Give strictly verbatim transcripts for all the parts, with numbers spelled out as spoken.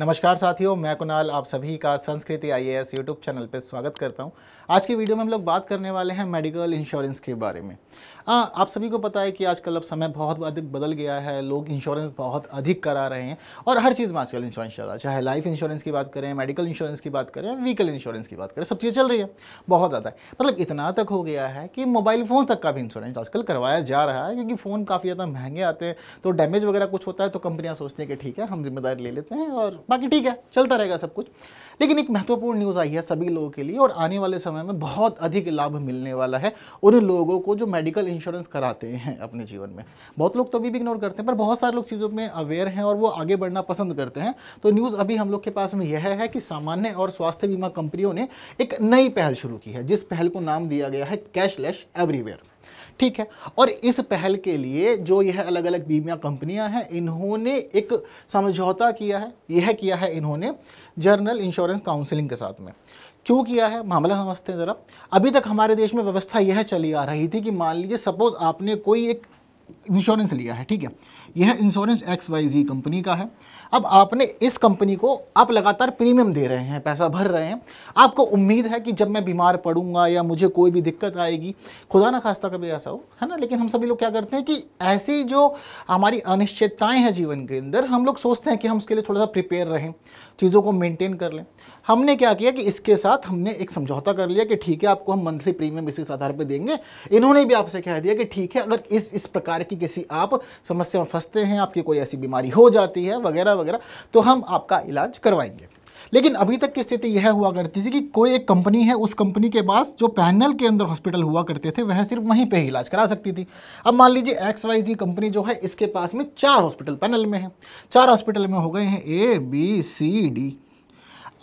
नमस्कार साथियों, मैं कुणाल आप सभी का संस्कृति आईएएस यूट्यूब चैनल पर स्वागत करता हूं। आज की वीडियो में हम लोग बात करने वाले हैं मेडिकल इंश्योरेंस के बारे में। आ, आप सभी को पता है कि आजकल अब समय बहुत अधिक बदल गया है, लोग इंश्योरेंस बहुत अधिक करा रहे हैं और हर चीज़ में आजकल इंश्योरेंस चल रहा है, चाहे लाइफ इंश्योरेंस की बात करें, मेडिकल इंश्योरेंस की बात करें, व्हीकल इंश्योरेंस की बात करें, सब चीज़ें चल रही है बहुत ज़्यादा। मतलब इतना तक हो गया है कि मोबाइल फ़ोन तक का भी इंश्योरेंस आजकल करवाया जा रहा है, क्योंकि फ़ोन काफ़ी ज़्यादा महंगे आते हैं, तो डैमेज वगैरह कुछ होता है तो कंपनियाँ सोचती हैं कि ठीक है हम जिम्मेदारी ले लेते हैं और बाकी ठीक है चलता रहेगा सब कुछ। लेकिन एक महत्वपूर्ण न्यूज़ आई है सभी लोगों के लिए और आने वाले समय में बहुत अधिक लाभ मिलने वाला है उन लोगों को जो मेडिकल इंश्योरेंस कराते हैं अपने जीवन में। बहुत लोग तो अभी भी इग्नोर करते हैं, पर बहुत सारे लोग चीज़ों में अवेयर हैं और वो आगे बढ़ना पसंद करते हैं। तो न्यूज़ अभी हम लोग के पास में यह है कि सामान्य और स्वास्थ्य बीमा कंपनियों ने एक नई पहल शुरू की है, जिस पहल को नाम दिया गया है कैशलेस एवरीवेयर। ठीक है, और इस पहल के लिए जो यह अलग अलग बीमा कंपनियां हैं इन्होंने एक समझौता किया है। यह किया है इन्होंने जनरल इंश्योरेंस काउंसिलिंग के साथ में। क्यों किया है मामला समझते हैं ज़रा। अभी तक हमारे देश में व्यवस्था यह चली आ रही थी कि मान लीजिए सपोज आपने कोई एक इंश्योरेंस लिया है, ठीक है, यह insurance X Y Z company का है। अब आपने इस कंपनी को आप लगातार प्रीमियम दे रहे हैं, पैसा भर रहे हैं, आपको उम्मीद है कि जब मैं बीमार पड़ूंगा या मुझे कोई भी दिक्कत आएगी, खुदा ना खास्ता कभी ऐसा हो, है ना। लेकिन हम सभी लोग क्या करते हैं कि ऐसी जो हमारी अनिश्चितताएँ हैं जीवन के अंदर, हम लोग सोचते हैं कि हम उसके लिए थोड़ा सा प्रिपेयर रहें, चीज़ों को मेनटेन कर लें। हमने क्या किया कि इसके साथ हमने एक समझौता कर लिया कि ठीक है आपको हम मंथली प्रीमियम इसी आधार पर देंगे। इन्होंने भी आपसे कह दिया कि ठीक है अगर इस इस प्रकार की किसी आप समस्या में फंसते हैं, आपकी कोई ऐसी बीमारी हो जाती है वगैरह वगैरह, तो हम आपका इलाज करवाएंगे। लेकिन अभी तक की स्थिति यह हुआ करती थी कि कोई एक कंपनी है, उस कंपनी के पास जो पैनल के अंदर हॉस्पिटल हुआ करते थे वह सिर्फ वहीं पे ही इलाज करा सकती थी। अब मान लीजिए एक्स वाई जी कंपनी जो है इसके पास में चार हॉस्पिटल पैनल में है, चार हॉस्पिटल में हो गए हैं ए बी सी डी।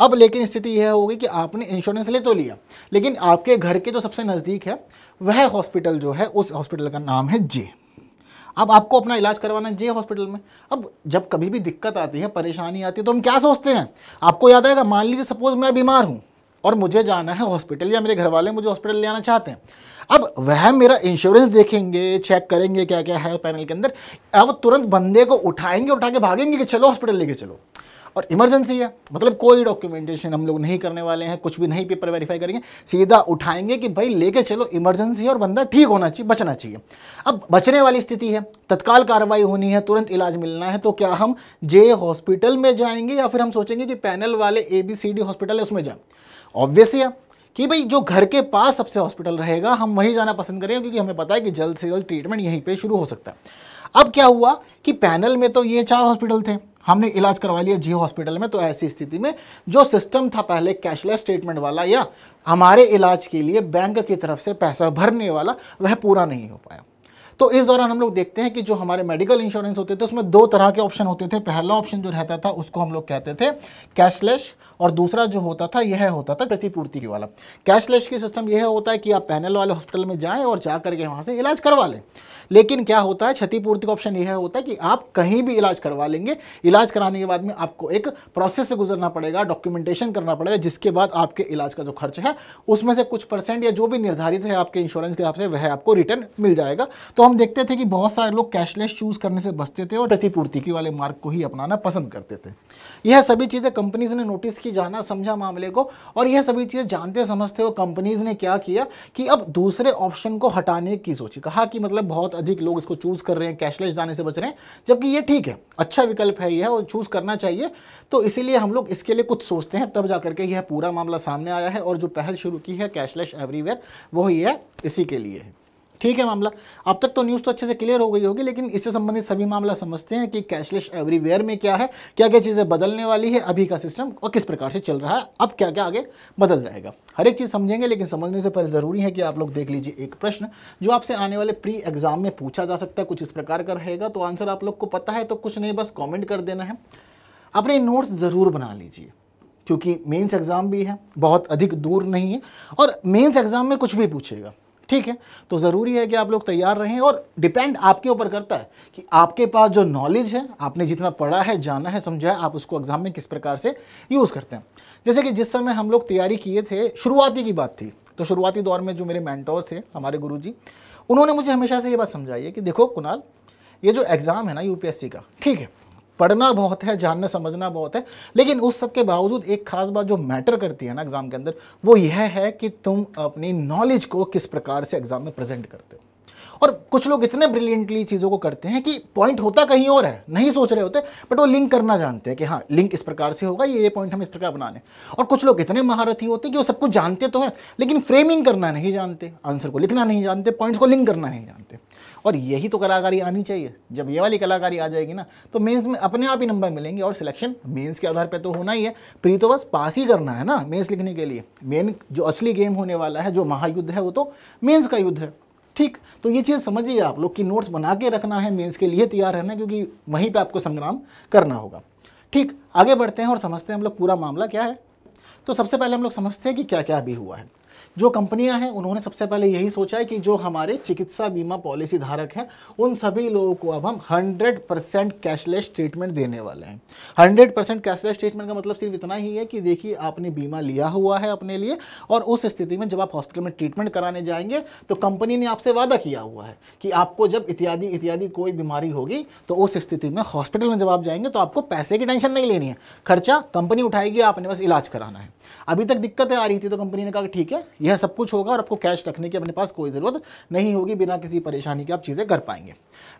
अब लेकिन स्थिति यह होगी कि आपने इंश्योरेंस ले तो लिया, लेकिन आपके घर के जो सबसे नज़दीक है वह हॉस्पिटल जो है, उस हॉस्पिटल का नाम है जे। अब आपको अपना इलाज करवाना है जे हॉस्पिटल में। अब जब कभी भी दिक्कत आती है, परेशानी आती है, तो हम क्या सोचते हैं, आपको याद आएगा, मान लीजिए सपोज मैं बीमार हूँ और मुझे जाना है हॉस्पिटल या मेरे घर वाले मुझे हॉस्पिटल ले आना चाहते हैं। अब वह मेरा इंश्योरेंस देखेंगे, चेक करेंगे क्या क्या है पैनल के अंदर, अब तुरंत बंदे को उठाएंगे, उठा के भागेंगे कि चलो हॉस्पिटल लेके चलो, और इमरजेंसी है, मतलब कोई डॉक्यूमेंटेशन हम लोग नहीं करने वाले हैं, कुछ भी नहीं पेपर वेरीफाई करेंगे, सीधा उठाएंगे कि भाई लेके चलो, इमरजेंसी है और बंदा ठीक होना चाहिए, बचना चाहिए। अब बचने वाली स्थिति है, तत्काल कार्रवाई होनी है, तुरंत इलाज मिलना है, तो क्या हम जे हॉस्पिटल में जाएंगे या फिर हम सोचेंगे कि पैनल वाले A B C D hospital है उसमें जाएं। ऑब्वियस है कि भाई जो घर के पास सबसे हॉस्पिटल रहेगा हम वहीं जाना पसंद करेंगे, क्योंकि हमें पता है कि जल्द से जल्द ट्रीटमेंट यहीं पर शुरू हो सकता है। अब क्या हुआ कि पैनल में तो ये चार हॉस्पिटल थे, हमने इलाज करवा लिया जी हॉस्पिटल में। तो ऐसी स्थिति में जो सिस्टम था पहले कैशलेस ट्रीटमेंट वाला, या हमारे इलाज के लिए बैंक की तरफ से पैसा भरने वाला, वह पूरा नहीं हो पाया। तो इस दौरान हम लोग देखते हैं कि जो हमारे मेडिकल इंश्योरेंस होते थे उसमें दो तरह के ऑप्शन होते थे। पहला ऑप्शन जो रहता था उसको हम लोग कहते थे कैशलेस, और दूसरा जो होता था यह होता था प्रतिपूर्ति के वाला। कैशलेस की सिस्टम यह होता है कि आप पैनल वाले हॉस्पिटल में जाएं और जा करके वहाँ से इलाज करवा लें। लेकिन क्या होता है, क्षतिपूर्ति का ऑप्शन यह होता है कि आप कहीं भी इलाज करवा लेंगे, इलाज कराने के बाद में आपको एक प्रोसेस से गुजरना पड़ेगा, डॉक्यूमेंटेशन करना पड़ेगा, जिसके बाद आपके इलाज का जो खर्च है उसमें से कुछ परसेंट या जो भी निर्धारित है आपके इंश्योरेंस के हिसाब से वह आपको रिटर्न मिल जाएगा। तो हम देखते थे कि बहुत सारे लोग कैशलेस चूज़ करने से बचते थे और प्रतिपूर्ति के वाले मार्ग को ही अपनाना पसंद करते थे। यह सभी चीज़ें कंपनीज ने नोटिस की, जाना समझा मामले को, और यह सभी चीज़ें जानते समझते हुए कंपनीज ने क्या किया कि अब दूसरे ऑप्शन को हटाने की सोची। कहा कि मतलब बहुत अधिक लोग इसको चूज़ कर रहे हैं, कैशलेस जाने से बच रहे हैं, जबकि ये ठीक है, अच्छा विकल्प है, यह और चूज़ करना चाहिए, तो इसीलिए हम लोग इसके लिए कुछ सोचते हैं। तब जा करके यह पूरा मामला सामने आया है और जो पहल शुरू की है कैशलेस एवरीवेयर वो ही है, इसी के लिए है। ठीक है मामला, अब तक तो न्यूज़ तो अच्छे से क्लियर हो गई होगी, लेकिन इससे संबंधित सभी मामला समझते हैं कि कैशलेस एवरीवेयर में क्या है, क्या क्या चीज़ें बदलने वाली है, अभी का सिस्टम और किस प्रकार से चल रहा है, अब क्या क्या आगे बदल जाएगा, हर एक चीज़ समझेंगे। लेकिन समझने से पहले ज़रूरी है कि आप लोग देख लीजिए एक प्रश्न जो आपसे आने वाले प्री एग्जाम में पूछा जा सकता है, कुछ इस प्रकार का रहेगा। तो आंसर आप लोग को पता है, तो कुछ नहीं बस कॉमेंट कर देना है। अपने नोट्स ज़रूर बना लीजिए, क्योंकि मेन्स एग्ज़ाम भी है, बहुत अधिक दूर नहीं है, और मेन्स एग्ज़ाम में कुछ भी पूछेगा। ठीक है, तो ज़रूरी है कि आप लोग तैयार रहें, और डिपेंड आपके ऊपर करता है कि आपके पास जो नॉलेज है, आपने जितना पढ़ा है, जाना है, समझा है, आप उसको एग्ज़ाम में किस प्रकार से यूज़ करते हैं। जैसे कि जिस समय हम लोग तैयारी किए थे, शुरुआती की बात थी, तो शुरुआती दौर में जो मेरे मेंटोर थे, हमारे गुरुजी, उन्होंने मुझे हमेशा से ये बात समझाई है कि देखो कुणाल, ये जो एग्ज़ाम है ना यूपीएससी का, ठीक है, पढ़ना बहुत है, जानना समझना बहुत है, लेकिन उस सब के बावजूद एक खास बात जो मैटर करती है ना एग्ज़ाम के अंदर, वो यह है कि तुम अपनी नॉलेज को किस प्रकार से एग्ज़ाम में प्रेजेंट करते हो। और कुछ लोग इतने ब्रिलियंटली चीज़ों को करते हैं कि पॉइंट होता कहीं और है, नहीं सोच रहे होते, बट वो लिंक करना जानते हैं कि हाँ लिंक इस प्रकार से होगा, ये ये पॉइंट हम इस प्रकार बनाने। और कुछ लोग इतने महारथी होते हैं कि वो सब कुछ जानते तो हैं लेकिन फ्रेमिंग करना नहीं जानते, आंसर को लिखना नहीं जानते, पॉइंट्स को लिंक करना नहीं जानते। और यही तो कलाकारी आनी चाहिए। जब ये वाली कलाकारी आ जाएगी ना तो मेंस में अपने आप ही नंबर मिलेंगे, और सिलेक्शन मेंस के आधार पे तो होना ही है। प्री तो बस पास ही करना है ना मेंस लिखने के लिए। मेन जो असली गेम होने वाला है, जो महायुद्ध है, वो तो मेंस का युद्ध है। ठीक, तो ये चीज़ समझिए आप लोग कि नोट्स बना के रखना है, मेंस के लिए तैयार रहना, क्योंकि वहीं पर आपको संग्राम करना होगा। ठीक, आगे बढ़ते हैं और समझते हैं हम लोग पूरा मामला क्या है। तो सबसे पहले हम लोग समझते हैं कि क्या क्या अभी हुआ है। जो कंपनियां हैं उन्होंने सबसे पहले यही सोचा है कि जो हमारे चिकित्सा बीमा पॉलिसी धारक हैं उन सभी लोगों को अब हम हंड्रेड परसेंट कैशलेस ट्रीटमेंट देने वाले हैं। हंड्रेड परसेंट कैशलेस ट्रीटमेंट का मतलब सिर्फ इतना ही है कि देखिए आपने बीमा लिया हुआ है अपने लिए, और उस स्थिति में जब आप हॉस्पिटल में ट्रीटमेंट कराने जाएंगे तो कंपनी ने आपसे वादा किया हुआ है कि आपको जब इत्यादि इत्यादि कोई बीमारी होगी तो उस स्थिति में हॉस्पिटल में जब आप जाएंगे तो आपको पैसे की टेंशन नहीं लेनी है, खर्चा कंपनी उठाएगी, आपने बस इलाज कराना है। अभी तक दिक्कतें आ रही थी तो कंपनी ने कहा ठीक है यह सब कुछ होगा और आपको कैश रखने की अपने पास कोई ज़रूरत नहीं होगी, बिना किसी परेशानी के आप चीज़ें कर पाएंगे।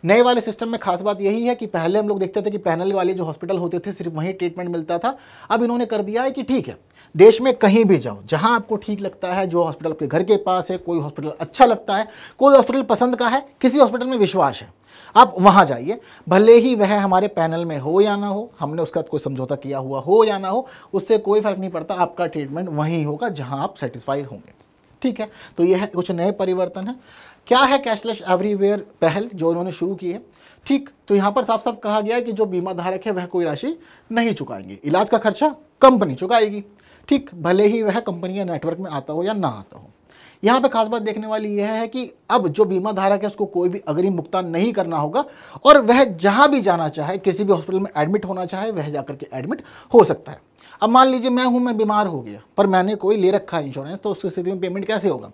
नए वाले सिस्टम में खास बात यही है कि पहले हम लोग देखते थे कि पैनल वाले जो हॉस्पिटल होते थे सिर्फ वहीं ट्रीटमेंट मिलता था। अब इन्होंने कर दिया है कि ठीक है देश में कहीं भी जाओ, जहां आपको ठीक लगता है, जो हॉस्पिटल आपके घर के पास है, कोई हॉस्पिटल अच्छा लगता है, कोई हॉस्पिटल पसंद का है, किसी हॉस्पिटल में विश्वास है, आप वहां जाइए। भले ही वह हमारे पैनल में हो या ना हो, हमने उसका कोई समझौता किया हुआ हो या ना हो, उससे कोई फर्क नहीं पड़ता, आपका ट्रीटमेंट वहीं होगा जहां आप सेटिस्फाइड होंगे। ठीक है, तो यह है कुछ नए परिवर्तन है। क्या है कैशलेस एवरीवेयर पहल जो उन्होंने शुरू की है। ठीक, तो यहाँ पर साफ साफ कहा गया है कि जो बीमा धारक है वह कोई राशि नहीं चुकाएंगे, इलाज का खर्चा कंपनी चुकाएगी। ठीक, भले ही वह कंपनी या नेटवर्क में आता हो या ना आता हो। यहाँ पे खास बात देखने वाली यह है कि अब जो बीमा धारक है उसको कोई भी अग्रिम भुगतान नहीं करना होगा, और वह जहाँ भी जाना चाहे, किसी भी हॉस्पिटल में एडमिट होना चाहे, वह जाकर के एडमिट हो सकता है। अब मान लीजिए मैं हूँ, मैं बीमार हो गया, पर मैंने कोई ले रखा है इंश्योरेंस, तो उस स्थिति में पेमेंट कैसे होगा।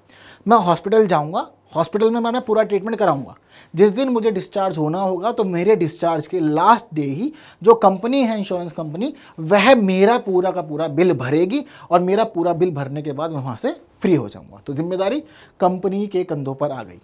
मैं हॉस्पिटल जाऊँगा, हॉस्पिटल में मैं पूरा ट्रीटमेंट कराऊंगा, जिस दिन मुझे डिस्चार्ज होना होगा तो मेरे डिस्चार्ज के लास्ट डे ही जो कंपनी है, इंश्योरेंस कंपनी, वह मेरा पूरा का पूरा बिल भरेगी, और मेरा पूरा बिल भरने के बाद मैं वहाँ से फ्री हो जाऊँगा। तो जिम्मेदारी कंपनी के कंधों पर आ गई।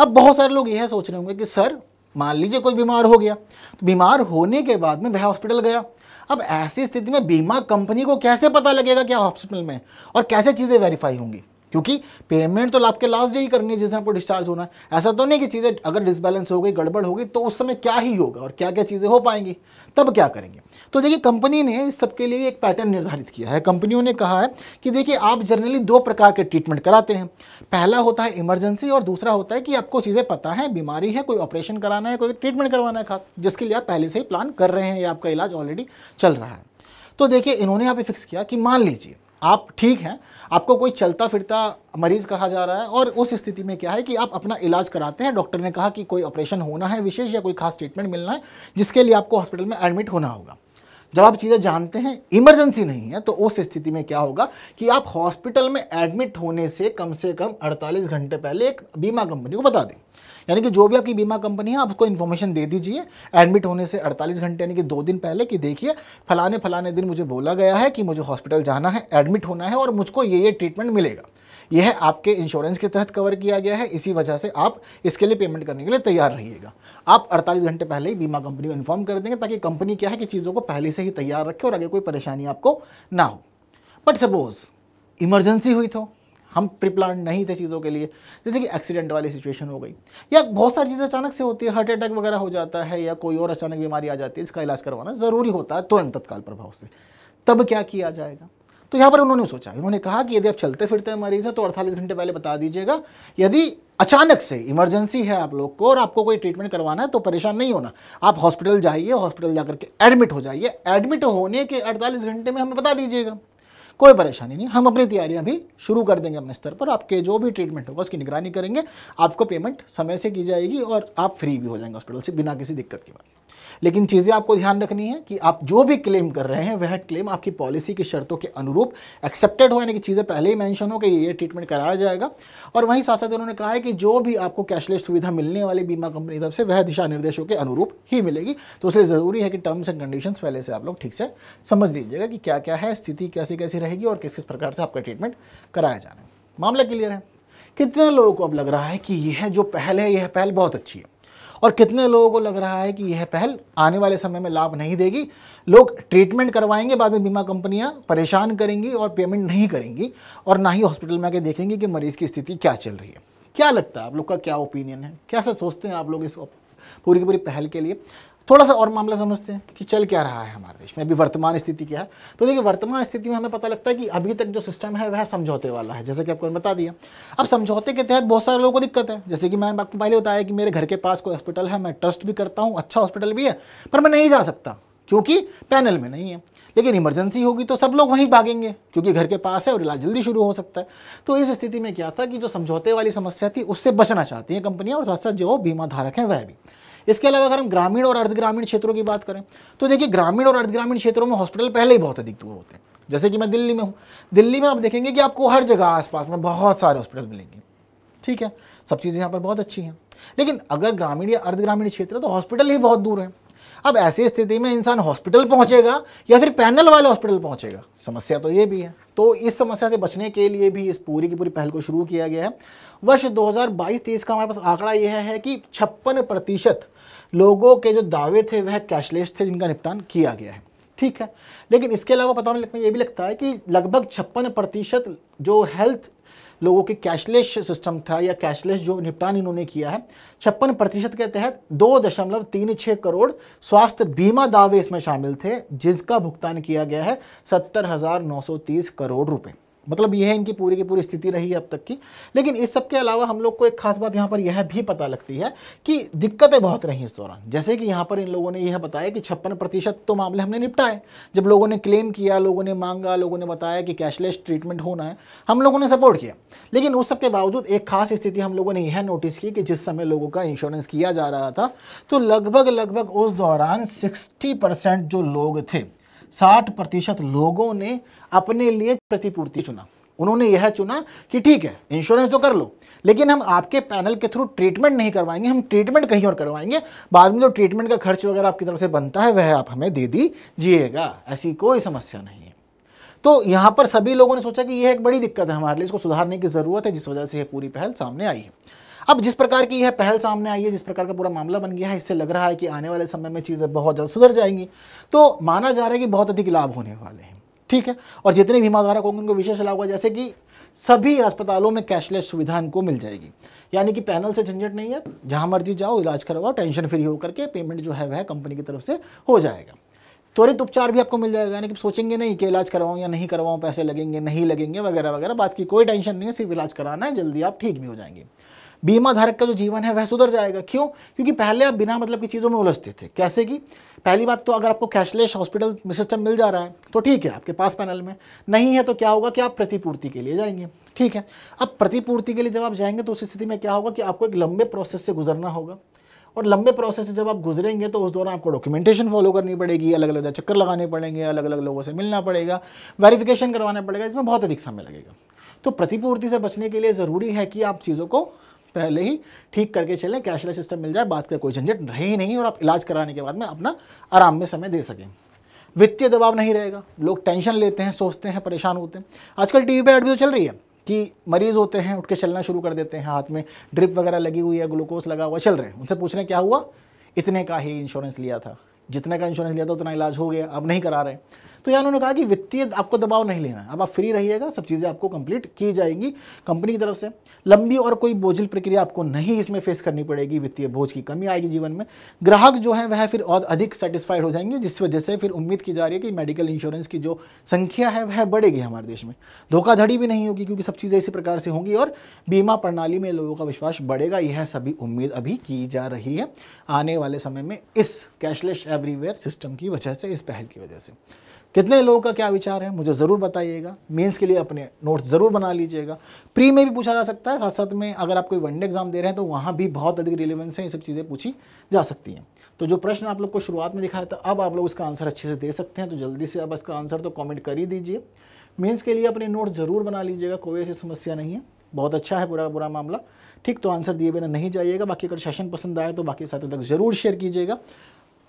अब बहुत सारे लोग यह सोच रहे होंगे कि सर मान लीजिए कोई बीमार हो गया, तो बीमार होने के बाद में वह हॉस्पिटल गया, अब ऐसी स्थिति में बीमा कंपनी को कैसे पता लगेगा क्या हॉस्पिटल में, और कैसे चीज़ें वेरीफाई होंगी, क्योंकि पेमेंट तो आपके लास्ट डे ही करनी है जिस दिन आपको डिस्चार्ज होना है। ऐसा तो नहीं कि चीज़ें अगर डिसबैलेंस हो गई, गड़बड़ होगी, तो उस समय क्या ही होगा और क्या क्या चीज़ें हो पाएंगी, तब क्या करेंगे। तो देखिए कंपनी ने इस सब के लिए एक पैटर्न निर्धारित किया है। कंपनियों ने कहा है कि देखिए आप जनरली दो प्रकार के ट्रीटमेंट कराते हैं, पहला होता है इमरजेंसी और दूसरा होता है कि आपको चीज़ें पता है, बीमारी है, कोई ऑपरेशन कराना है, कोई ट्रीटमेंट करवाना है खास, जिसके लिए आप पहले से ही प्लान कर रहे हैं या आपका इलाज ऑलरेडी चल रहा है। तो देखिए इन्होंने यहाँ पे फिक्स किया कि मान लीजिए आप ठीक हैं, आपको कोई चलता फिरता मरीज़ कहा जा रहा है, और उस स्थिति में क्या है कि आप अपना इलाज कराते हैं, डॉक्टर ने कहा कि कोई ऑपरेशन होना है विशेष या कोई खास ट्रीटमेंट मिलना है जिसके लिए आपको हॉस्पिटल में एडमिट होना होगा। जब आप चीज़ें जानते हैं, इमरजेंसी नहीं है, तो उस स्थिति में क्या होगा कि आप हॉस्पिटल में एडमिट होने से कम से कम अड़तालीस घंटे पहले एक बीमा कंपनी को बता दें, यानी कि जो भी आपकी बीमा कंपनी है आप उसको इन्फॉर्मेशन दे दीजिए एडमिट होने से अड़तालीस घंटे यानी कि दो दिन पहले कि देखिए फलाने फलाने दिन मुझे बोला गया है कि मुझे हॉस्पिटल जाना है, एडमिट होना है, और मुझको ये ये ट्रीटमेंट मिलेगा, यह आपके इंश्योरेंस के तहत कवर किया गया है, इसी वजह से आप इसके लिए पेमेंट करने के लिए तैयार रहिएगा। आप अड़तालीस घंटे पहले ही बीमा कंपनी को इन्फॉर्म कर देंगे, ताकि कंपनी क्या है कि चीज़ों को पहले से ही तैयार रखे और आगे कोई परेशानी आपको ना हो। बट सपोज इमरजेंसी हुई तो हम प्रीप्लान नहीं थे चीज़ों के लिए, जैसे कि एक्सीडेंट वाली सिचुएशन हो गई, या बहुत सारी चीज़ें अचानक से होती है, हार्ट अटैक वगैरह हो जाता है, या कोई और अचानक बीमारी आ जाती है, इसका इलाज करवाना ज़रूरी होता है तुरंत तत्काल प्रभाव से, तब क्या किया जाएगा। तो यहाँ पर उन्होंने सोचा, उन्होंने कहा कि यदि आप चलते फिरते मरीज़ हैं तो अड़तालीस घंटे पहले बता दीजिएगा, यदि अचानक से इमरजेंसी है आप लोग को और आपको कोई ट्रीटमेंट करवाना है तो परेशान नहीं होना, आप हॉस्पिटल जाइए, हॉस्पिटल जाकर के एडमिट हो जाइए, एडमिट होने के अड़तालीस घंटे में हमें बता दीजिएगा। कोई परेशानी नहीं, हम अपनी तैयारियां भी शुरू कर देंगे अपने स्तर पर। आपके जो भी ट्रीटमेंट होगा उसकी निगरानी करेंगे, आपको पेमेंट समय से की जाएगी और आप फ्री भी हो जाएंगे हॉस्पिटल से बिना किसी दिक्कत के बाद। लेकिन चीज़ें आपको ध्यान रखनी है कि आप जो भी क्लेम कर रहे हैं वह क्लेम आपकी पॉलिसी की शर्तों के अनुरूप एक्सेप्टेड हो, यानी कि चीज़ें पहले ही मेंशन हो कि ये ट्रीटमेंट कराया जाएगा। और वहीं साथ साथ उन्होंने कहा है कि जो भी आपको कैशलेस सुविधा मिलने वाली बीमा कंपनी की तरफ से वह दिशा निर्देशों के अनुरूप ही मिलेगी। तो इसलिए ज़रूरी है कि टर्म्स एंड कंडीशंस पहले से आप लोग ठीक से समझ लीजिएगा कि क्या क्या है, स्थिति कैसी कैसी रहेगी और किस किस प्रकार से आपका ट्रीटमेंट कराया जाना है। मामला क्लियर है? कितने लोगों को अब लग रहा है कि यह जो पहल है यह पहल बहुत अच्छी है, और कितने लोगों को लग रहा है कि यह पहल आने वाले समय में लाभ नहीं देगी, लोग ट्रीटमेंट करवाएंगे, बाद में बीमा कंपनियां परेशान करेंगी और पेमेंट नहीं करेंगी और ना ही हॉस्पिटल में आके देखेंगे कि मरीज़ की स्थिति क्या चल रही है। क्या लगता है आप लोग का, क्या ओपिनियन है, कैसा सोचते हैं आप लोग इस पूरी की पूरी पहल के लिए? थोड़ा सा और मामला समझते हैं कि चल क्या रहा है हमारे देश में, अभी वर्तमान स्थिति क्या है। तो देखिए, वर्तमान स्थिति में हमें पता लगता है कि अभी तक जो सिस्टम है वह समझौते वाला है, जैसे कि आपको बता दिया। अब समझौते के तहत बहुत सारे लोगों को दिक्कत है, जैसे कि मैंने आपको पहले बताया कि मेरे घर के पास कोई हॉस्पिटल है, मैं ट्रस्ट भी करता हूँ, अच्छा हॉस्पिटल भी है, पर मैं नहीं जा सकता क्योंकि पैनल में नहीं है। लेकिन इमरजेंसी होगी तो सब लोग वहीं भागेंगे क्योंकि घर के पास है और इलाज जल्दी शुरू हो सकता है। तो इस स्थिति में क्या था कि जो समझौते वाली समस्या थी उससे बचना चाहती हैं कंपनियां और साथ साथ जो बीमा धारक हैं वह भी। इसके अलावा अगर हम ग्रामीण और अर्ध ग्रामीण क्षेत्रों की बात करें तो देखिए, ग्रामीण और अर्ध ग्रामीण क्षेत्रों में हॉस्पिटल पहले ही बहुत अधिक दूर होते हैं। जैसे कि मैं दिल्ली में हूँ, दिल्ली में आप देखेंगे कि आपको हर जगह आसपास में बहुत सारे हॉस्पिटल मिलेंगे, ठीक है, सब चीज़ें यहाँ पर बहुत अच्छी हैं। लेकिन अगर ग्रामीण या अर्ध ग्रामीण क्षेत्र तो हॉस्पिटल ही बहुत दूर है। अब ऐसी स्थिति में इंसान हॉस्पिटल पहुंचेगा या फिर पैनल वाले हॉस्पिटल पहुंचेगा, समस्या तो ये भी है। तो इस समस्या से बचने के लिए भी इस पूरी की पूरी पहल को शुरू किया गया है। वर्ष दो हज़ार बाईस तेईस का हमारे पास आंकड़ा यह है कि छप्पन प्रतिशत लोगों के जो दावे थे वह कैशलेस थे, जिनका निपटान किया गया है, ठीक है। लेकिन इसके अलावा पता होने ये भी लगता है कि लगभग छप्पन प्रतिशत जो हेल्थ लोगों के कैशलेस सिस्टम था या कैशलेस जो निपटान इन्होंने किया है, छप्पन प्रतिशत के तहत दो दशमलव तीन छः करोड़ स्वास्थ्य बीमा दावे इसमें शामिल थे, जिसका भुगतान किया गया है सत्तर हज़ार नौ सौ तीस करोड़ रुपए। मतलब यह है इनकी पूरी की पूरी स्थिति रही है अब तक की। लेकिन इस सब के अलावा हम लोग को एक खास बात यहाँ पर यह भी पता लगती है कि दिक्कतें बहुत रही इस दौरान। जैसे कि यहाँ पर इन लोगों ने यह बताया कि छप्पन प्रतिशत तो मामले हमने निपटाए, जब लोगों ने क्लेम किया, लोगों ने मांगा, लोगों ने बताया कि कैशलेस ट्रीटमेंट होना है, हम लोगों ने सपोर्ट किया। लेकिन उस सब के बावजूद एक खास स्थिति हम लोगों ने यह नोटिस की कि जिस समय लोगों का इंश्योरेंस किया जा रहा था तो लगभग लगभग उस दौरान सिक्सटी परसेंट जो लोग थे, साठ प्रतिशत लोगों ने अपने लिए प्रतिपूर्ति चुना। उन्होंने यह चुना कि ठीक है, इंश्योरेंस तो कर लो लेकिन हम आपके पैनल के थ्रू ट्रीटमेंट नहीं करवाएंगे, हम ट्रीटमेंट कहीं और करवाएंगे, बाद में जो ट्रीटमेंट का खर्च वगैरह आपकी तरफ से बनता है वह आप हमें दे दीजिएगा, ऐसी कोई समस्या नहीं है। तो यहाँ पर सभी लोगों ने सोचा कि यह एक बड़ी दिक्कत है हमारे लिए, इसको सुधारने की ज़रूरत है, जिस वजह से यह पूरी पहल सामने आई है। अब जिस प्रकार की यह पहल सामने आई है, जिस प्रकार का पूरा मामला बन गया है, इससे लग रहा है कि आने वाले समय में चीज़ें बहुत ज़्यादा सुधर जाएंगी। तो माना जा रहा है कि बहुत अधिक लाभ होने वाले हैं, ठीक है। और जितने बीमा धारक होंगे उनको विशेष लाभ होगा, जैसे कि सभी अस्पतालों में कैशलेस सुविधा इनको मिल जाएगी, यानी कि पैनल से झंझट नहीं है, जहाँ मर्जी जाओ इलाज करवाओ, टेंशन फ्री होकर के पेमेंट जो है वह कंपनी की तरफ से हो जाएगा। त्वरित उपचार भी आपको मिल जाएगा, यानी कि सोचेंगे नहीं कि इलाज करवाऊँ या नहीं करवाऊँ, पैसे लगेंगे नहीं लगेंगे वगैरह वगैरह, बात की कोई टेंशन नहीं है, सिर्फ इलाज कराना है, जल्दी आप ठीक भी हो जाएंगे। बीमा धारक का जो जीवन है वह सुधर जाएगा। क्यों? क्योंकि पहले आप बिना मतलब की चीज़ों में उलझते थे। कैसे कि पहली बात तो अगर आपको कैशलेस हॉस्पिटल सिस्टम मिल जा रहा है तो ठीक है, आपके पास पैनल में नहीं है तो क्या होगा कि आप प्रतिपूर्ति के लिए जाएंगे, ठीक है। अब प्रतिपूर्ति के लिए जब आप जाएंगे तो उस स्थिति में क्या होगा कि आपको एक लंबे प्रोसेस से गुजरना होगा, और लंबे प्रोसेस से जब आप गुजरेंगे तो उस दौरान आपको डॉक्यूमेंटेशन फॉलो करनी पड़ेगी, अलग अलग चक्कर लगाने पड़ेंगे, अलग अलग लोगों से मिलना पड़ेगा, वेरिफिकेशन करवाना पड़ेगा, इसमें बहुत अधिक समय लगेगा। तो प्रतिपूर्ति से बचने के लिए ज़रूरी है कि आप चीज़ों को पहले ही ठीक करके चलें, कैशलेस सिस्टम मिल जाए, बात का कोई झंझट रहे ही नहीं और आप इलाज कराने के बाद में अपना आराम में समय दे सकें। वित्तीय दबाव नहीं रहेगा, लोग टेंशन लेते हैं, सोचते हैं, परेशान होते हैं। आजकल टीवी पे एड भी तो चल रही है कि मरीज़ होते हैं उठ के चलना शुरू कर देते हैं, हाथ में ड्रिप वगैरह लगी हुई है, ग्लूकोज लगा हुआ, चल रहे हैं, उनसे पूछ रहे क्या हुआ, इतने का ही इंश्योरेंस लिया था, जितने का इंश्योरेंस लिया था उतना इलाज हो गया, अब नहीं करा रहे। तो यार उन्होंने कहा कि वित्तीय आपको दबाव नहीं लेना है, अब आप फ्री रहिएगा, सब चीज़ें आपको कंप्लीट की जाएंगी कंपनी की तरफ से। लंबी और कोई बोझिल प्रक्रिया आपको नहीं इसमें फेस करनी पड़ेगी, वित्तीय बोझ की कमी आएगी जीवन में। ग्राहक जो है वह फिर और अधिक सेटिस्फाइड हो जाएंगे, जिस वजह से फिर उम्मीद की जा रही है कि मेडिकल इंश्योरेंस की जो संख्या है वह बढ़ेगी हमारे देश में। धोखाधड़ी भी नहीं होगी क्योंकि सब चीज़ें इसी प्रकार से होंगी और बीमा प्रणाली में लोगों का विश्वास बढ़ेगा, यह सभी उम्मीद अभी की जा रही है आने वाले समय में इस कैशलेस एवरीवेयर सिस्टम की वजह से, इस पहल की वजह से। कितने लोगों का क्या विचार है मुझे ज़रूर बताइएगा। मेंस के लिए अपने नोट्स ज़रूर बना लीजिएगा। प्री में भी पूछा जा सकता है, साथ साथ में अगर आप कोई वनडे एग्जाम दे रहे हैं तो वहाँ भी बहुत अधिक रिलेवेंस है, ये सब चीज़ें पूछी जा सकती हैं। तो जो प्रश्न आप लोग को शुरुआत में दिखाया था, अब आप लोग उसका आंसर अच्छे से दे सकते हैं, तो जल्दी से आप इसका आंसर तो कॉमेंट कर ही दीजिए। मेंस के लिए अपने नोट्स ज़रूर बना लीजिएगा, कोई ऐसी समस्या नहीं है, बहुत अच्छा है पूरा पूरा मामला। ठीक, तो आंसर दिए बिना नहीं जाइएगा। बाकी अगर सेशन पसंद आए तो बाकी साथियों तक ज़रूर शेयर कीजिएगा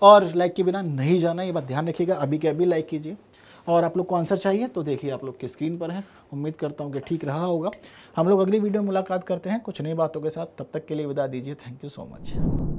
और लाइक के बिना नहीं जाना, ये बात ध्यान रखिएगा। अभी के अभी लाइक कीजिए। और आप लोग को आंसर चाहिए तो देखिए आप लोग की स्क्रीन पर है। उम्मीद करता हूँ कि ठीक रहा होगा। हम लोग अगली वीडियो में मुलाकात करते हैं कुछ नई बातों के साथ। तब तक के लिए विदा दीजिए। Thank you so much.